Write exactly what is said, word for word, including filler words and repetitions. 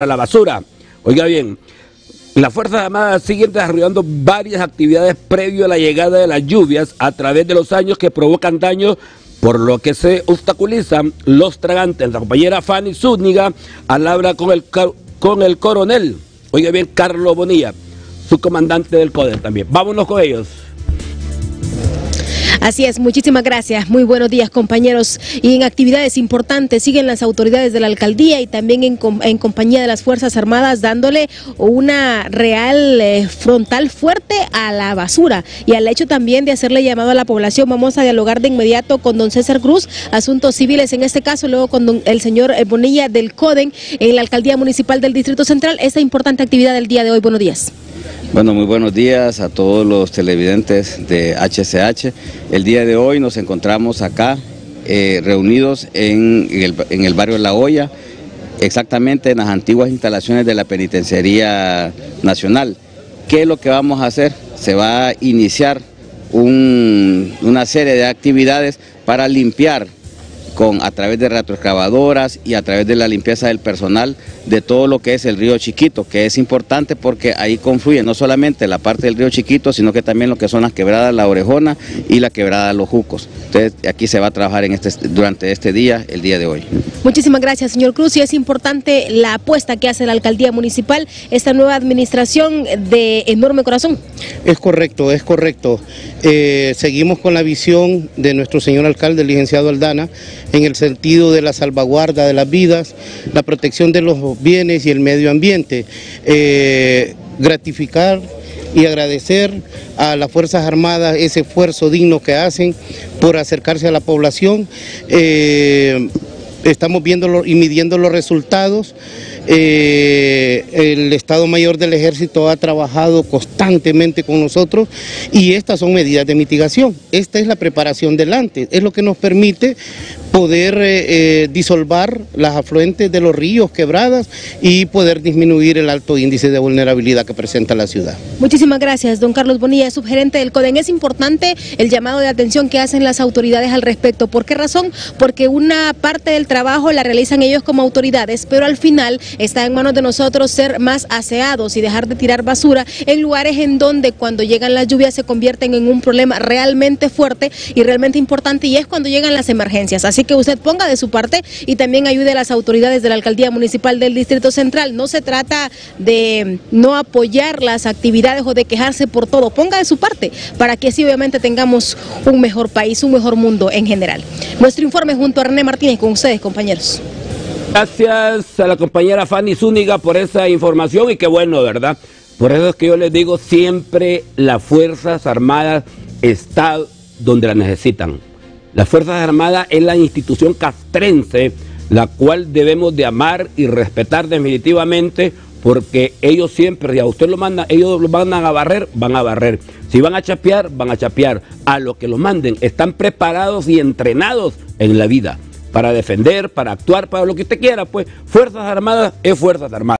A la basura. Oiga bien, las Fuerzas Armadas siguen desarrollando varias actividades previo a la llegada de las lluvias a través de los años que provocan daños, por lo que se obstaculizan los tragantes. La compañera Fanny Zúñiga habla con el, con el coronel, oiga bien, Carlos Bonilla, subcomandante del CODES también. Vámonos con ellos. Así es, muchísimas gracias. Muy buenos días, compañeros. Y en actividades importantes siguen las autoridades de la alcaldía y también en, en compañía de las Fuerzas Armadas dándole una real eh, frontal fuerte a la basura y al hecho también de hacerle llamado a la población. Vamos a dialogar de inmediato con don César Cruz, asuntos civiles en este caso, luego con don, el señor Bonilla del Coden en la alcaldía municipal del Distrito Central. Esta importante actividad del día de hoy. Buenos días. Bueno, muy buenos días a todos los televidentes de H C H. El día de hoy nos encontramos acá eh, reunidos en el, en el barrio La Hoya, exactamente en las antiguas instalaciones de la Penitenciaría Nacional. ¿Qué es lo que vamos a hacer? Se va a iniciar un, una serie de actividades para limpiar con, a través de retroexcavadoras y a través de la limpieza del personal de todo lo que es el río Chiquito, que es importante porque ahí confluye no solamente la parte del río Chiquito, sino que también lo que son las quebradas La Orejona y la quebrada Los Jucos. Entonces aquí se va a trabajar en este, durante este día, el día de hoy. Muchísimas gracias, señor Cruz, y es importante la apuesta que hace la alcaldía municipal, esta nueva administración de enorme corazón. Es correcto, es correcto. Eh, seguimos con la visión de nuestro señor alcalde, el licenciado Aldana, en el sentido de la salvaguarda de las vidas, la protección de los bienes y el medio ambiente. Eh, gratificar y agradecer a las Fuerzas Armadas ese esfuerzo digno que hacen por acercarse a la población. Eh, Estamos viendo y midiendo los resultados. Eh, el Estado Mayor del Ejército ha trabajado constantemente con nosotros y estas son medidas de mitigación. Esta es la preparación del antes, es lo que nos permite poder eh, eh, disolver las afluentes de los ríos, quebradas, y poder disminuir el alto índice de vulnerabilidad que presenta la ciudad. Muchísimas gracias, don Carlos Bonilla, subgerente del CODEN. Es importante el llamado de atención que hacen las autoridades al respecto. ¿Por qué razón? Porque una parte del trabajo la realizan ellos como autoridades, pero al final está en manos de nosotros ser más aseados y dejar de tirar basura en lugares en donde cuando llegan las lluvias se convierten en un problema realmente fuerte y realmente importante, y es cuando llegan las emergencias. Así que usted ponga de su parte y también ayude a las autoridades de la alcaldía municipal del Distrito Central. No se trata de no apoyar las actividades o de quejarse por todo, ponga de su parte para que así obviamente tengamos un mejor país, un mejor mundo en general. Nuestro informe junto a René Martínez con ustedes, compañeros. Gracias a la compañera Fanny Zúñiga por esa información y qué bueno, ¿verdad? Por eso es que yo les digo, siempre las Fuerzas Armadas están donde la necesitan. Las Fuerzas Armadas es la institución castrense, la cual debemos de amar y respetar definitivamente, porque ellos siempre, si a usted lo mandan, ellos lo van a barrer, van a barrer. Si van a chapear, van a chapear. A lo que los manden, están preparados y entrenados en la vida para defender, para actuar, para lo que usted quiera, pues Fuerzas Armadas es Fuerzas Armadas.